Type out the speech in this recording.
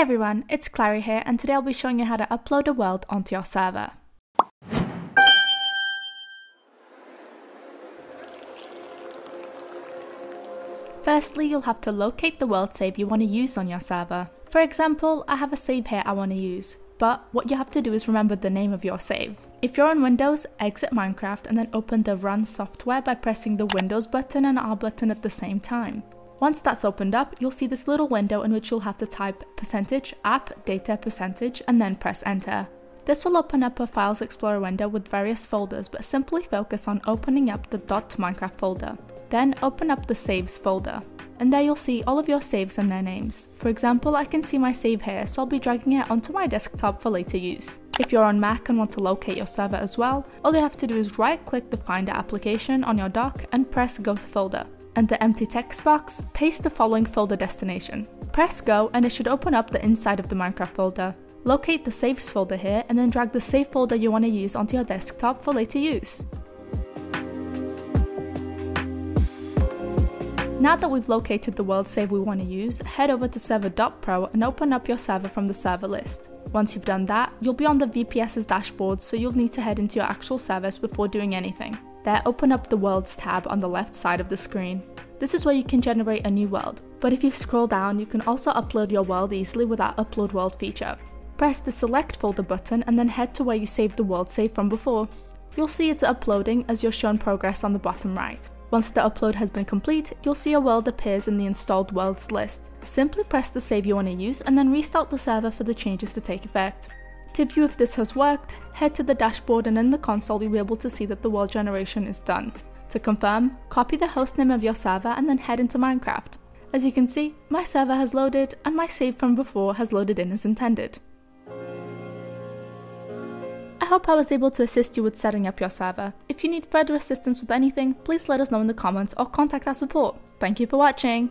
Hey everyone, it's Clary here, and today I'll be showing you how to upload a world onto your server. Firstly, you'll have to locate the world save you want to use on your server. For example, I have a save here I want to use, but what you have to do is remember the name of your save. If you're on Windows, exit Minecraft and then open the Run Software by pressing the Windows button and R button at the same time. Once that's opened up, you'll see this little window in which you'll have to type %appdata% and then press enter. This will open up a Files Explorer window with various folders, but simply focus on opening up the .minecraft folder. Then open up the Saves folder, and there you'll see all of your saves and their names. For example, I can see my save here, so I'll be dragging it onto my desktop for later use. If you're on Mac and want to locate your server as well, all you have to do is right-click the Finder application on your dock and press Go to Folder. And the empty text box, paste the following folder destination. Press go and it should open up the inside of the Minecraft folder. Locate the saves folder here and then drag the save folder you want to use onto your desktop for later use. Now that we've located the world save we want to use, head over to server.pro and open up your server from the server list. Once you've done that, you'll be on the VPS's dashboard, so you'll need to head into your actual service before doing anything. There, open up the Worlds tab on the left side of the screen. This is where you can generate a new world, but if you scroll down, you can also upload your world easily with our Upload World feature. Press the Select Folder button and then head to where you saved the world save from before. You'll see it's uploading as you're shown progress on the bottom right. Once the upload has been complete, you'll see your world appears in the Installed Worlds list. Simply press the save you want to use and then restart the server for the changes to take effect. To view if this has worked, head to the dashboard and in the console you'll be able to see that the world generation is done. To confirm, copy the hostname of your server and then head into Minecraft. As you can see, my server has loaded and my save from before has loaded in as intended. I hope I was able to assist you with setting up your server. If you need further assistance with anything, please let us know in the comments or contact our support. Thank you for watching!